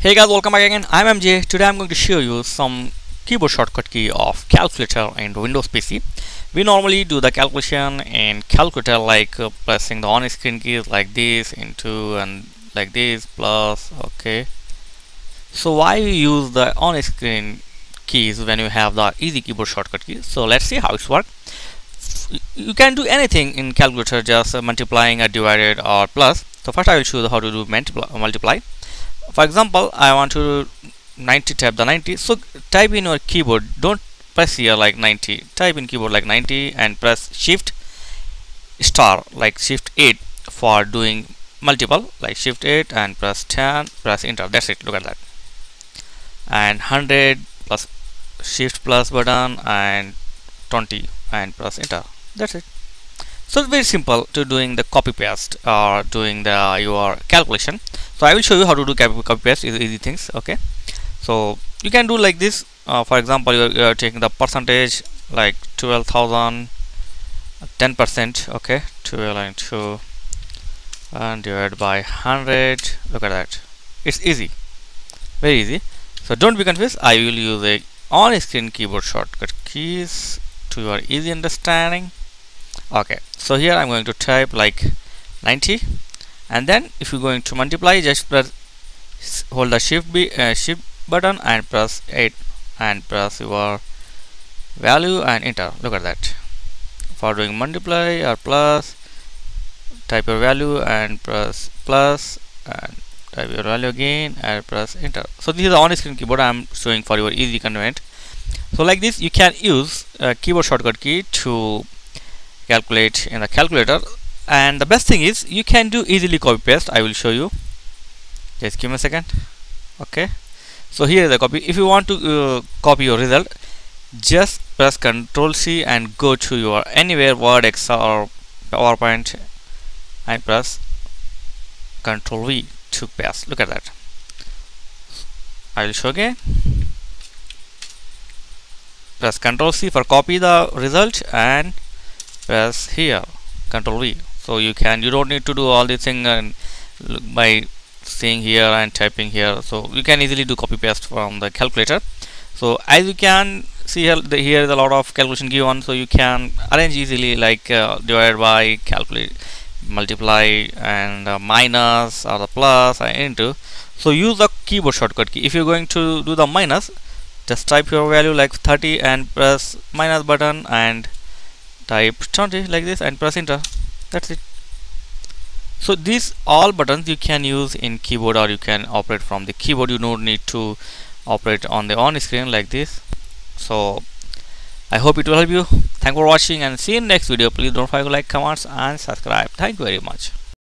Hey guys, welcome back again. I'm MJ. Today I'm going to show you some keyboard shortcut key of calculator in Windows PC. We normally do the calculation in calculator like pressing the on-screen keys like this, into and like this, plus, okay. So why you use the on-screen keys when you have the easy keyboard shortcut keys? So let's see how it works. You can do anything in calculator, just multiplying or divided or plus. So first I will show you how to do multiply. For example, I want to 90 type the 90. So type in your keyboard. Don't press here like 90. Type in keyboard like 90 and press shift star like shift 8 for doing multiple like shift 8 and press 10. Press enter. That's it. Look at that. And 100 plus shift plus button and 20 and press enter. That's it. So it's very simple to doing the copy paste or doing the your calculation. So I will show you how to do copy paste is easy things. Okay, so you can do like this. For example, you are taking the percentage like 12,000, 10%. Okay, 12 and 2 and divided by 100. Look at that. It's easy, very easy. So don't be confused. I will use a on-screen keyboard shortcut keys to your easy understanding. Okay, so here I'm going to type like 90, and then if you're going to multiply, just press, hold the shift button and press 8 and press your value and enter. Look at that. For doing multiply or plus, type your value and press plus and type your value again and press enter. So this is the on-screen keyboard I'm showing for your easy convenient. So like this you can use a keyboard shortcut key to calculate in the calculator, and the best thing is you can do easily copy paste. I will show you, just give me a second. Okay, so here is the copy. If you want to copy your result, just press Ctrl C and go to your anywhere Word, Excel or PowerPoint and press Ctrl V to paste. Look at that. I will show again. Press Ctrl C for copy the result and press here Ctrl V. So you don't need to do all this thing and look by seeing here and typing here. So you can easily do copy paste from the calculator. So as you can see here, here is a lot of calculation given. So you can arrange easily like divide by, calculate, multiply, and minus or the plus and into. So use the keyboard shortcut key. If you're going to do the minus, just type your value like 30 and press minus button and type 20 like this and press enter. That's it. So these all buttons you can use in keyboard, or you can operate from the keyboard. You don't need to operate on the on-screen like this. So I hope it will help you. Thanks for watching and see you in next video. Please don't forget to like, comments and subscribe. Thank you very much.